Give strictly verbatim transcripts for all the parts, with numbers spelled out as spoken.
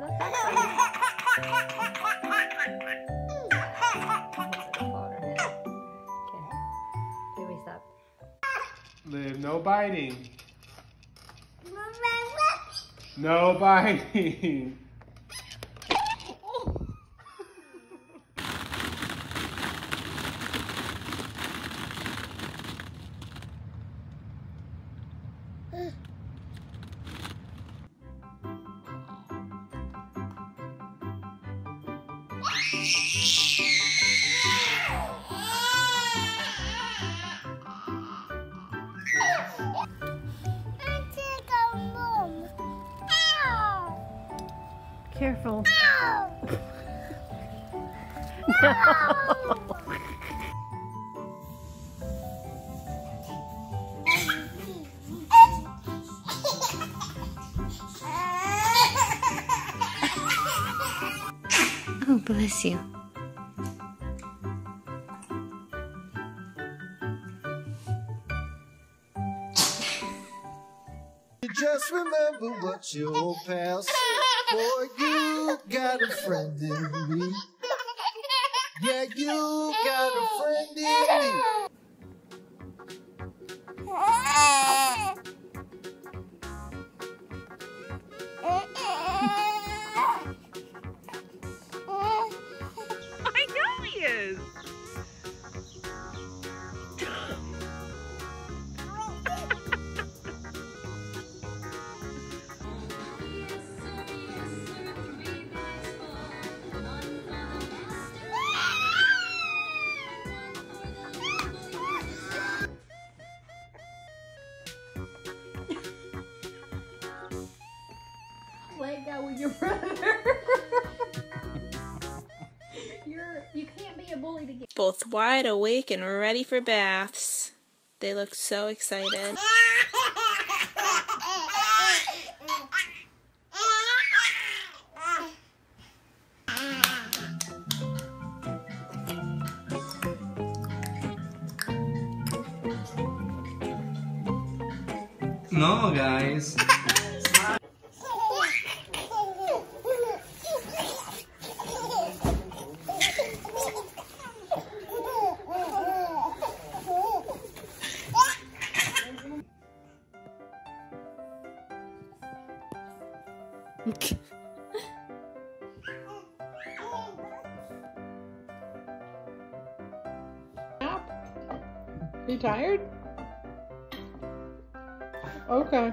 no está okay. Let me stop. Liv, no biting. No biting. Careful. No. No. Oh, bless you. Just remember what your old pal said. Boy, you got a friend in me. Yeah, you got a friend in me. I know he is. Play that with your brother. You're you can't be a bully to get. Both wide awake and ready for baths. They look so excited. No, guys. You tired? Okay. You're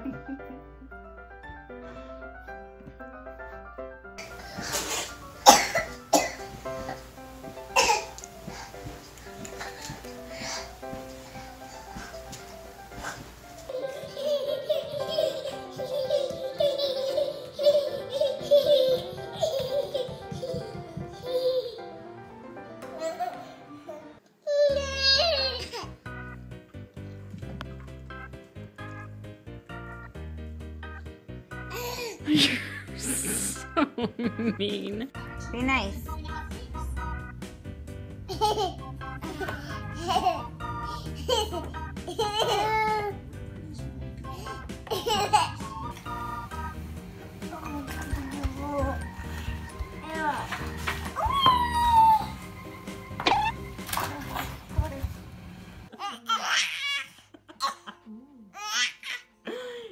so mean. Be nice.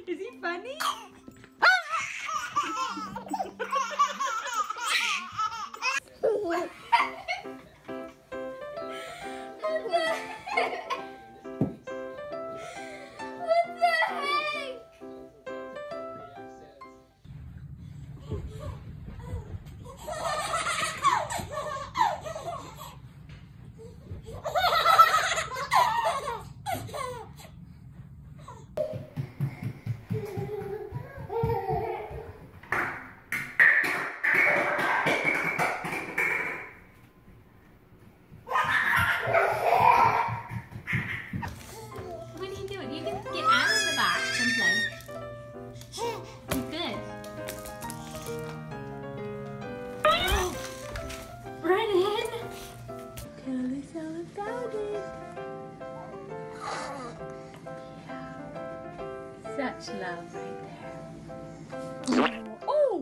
Is he funny? Such love right there. Oh!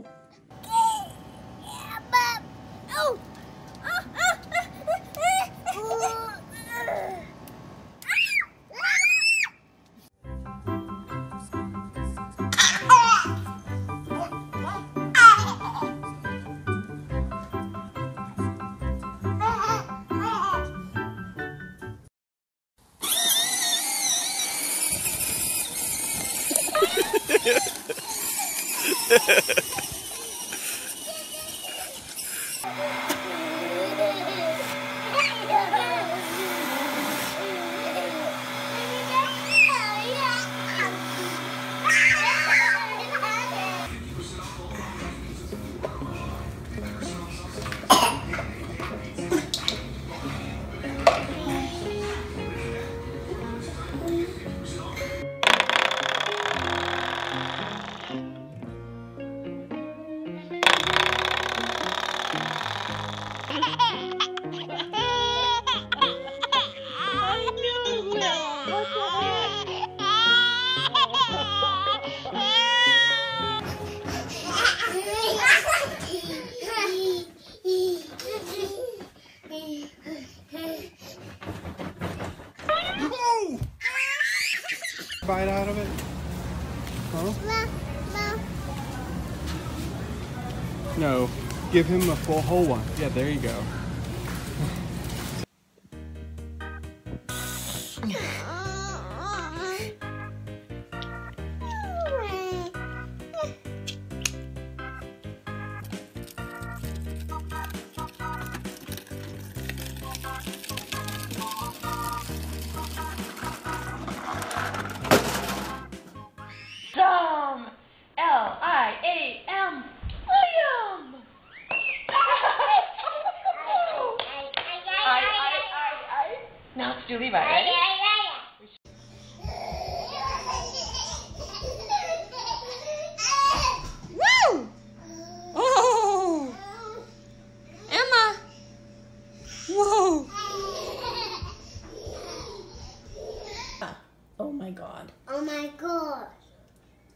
Bite out of it? Huh? No, no. No. Give him a full whole one. Yeah, there you go. Do Levi, ready? Woo! Oh! Emma! Whoa! Oh my god. Oh my god.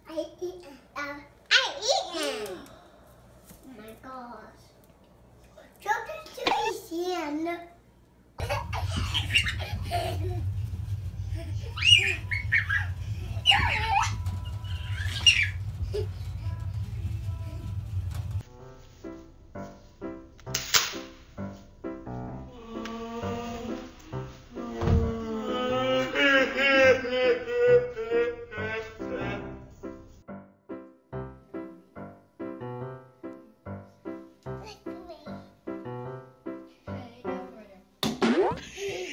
I eat uh, I eat him. Oh my god. Drop it to his hand. What?